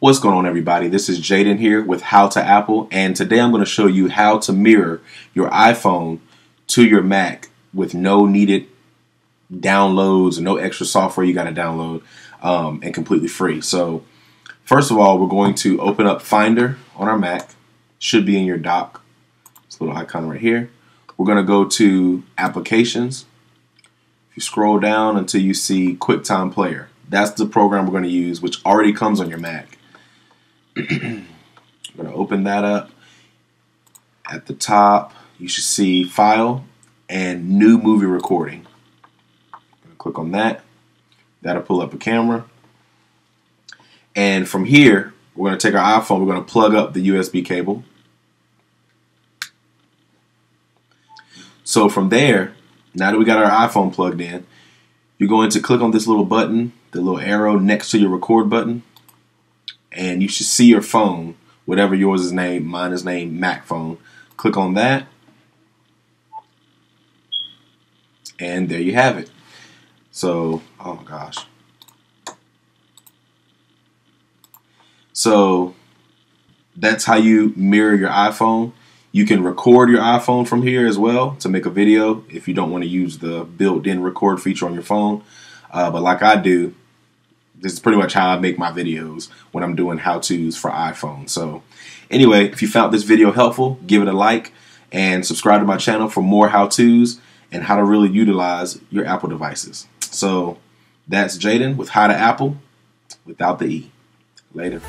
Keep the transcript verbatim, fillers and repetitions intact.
What's going on, everybody? This is Jaden here with How to Apple, and today I'm going to show you how to mirror your iPhone to your Mac with no needed downloads and no extra software you got to download, um, and completely free. So first of all, we're going to open up Finder on our Mac. Should be in your dock. This little icon right here. We're going to go to Applications. If you scroll down until you see QuickTime Player, that's the program we're going to use, which already comes on your Mac. I'm going to open that up. At the top, you should see File and New Movie Recording. I'm going to click on that. That'll pull up a camera. And from here, we're going to take our iPhone. We're going to plug up the U S B cable. So from there, now that we got our iPhone plugged in, you're going to click on this little button, the little arrow next to your record button. And you should see your phone, whatever yours is named. Mine is named Mac phone. Click on that, and there you have it. So, oh my gosh. So that's how you mirror your iPhone. You can record your iPhone from here as well to make a video if you don't want to use the built-in record feature on your phone. Uh, but like I do, this is pretty much how I make my videos when I'm doing how-tos for iPhone. So anyway, if you found this video helpful, give it a like and subscribe to my channel for more how-tos and how to really utilize your Apple devices. So that's Jaden with How to Apple without the E. Later.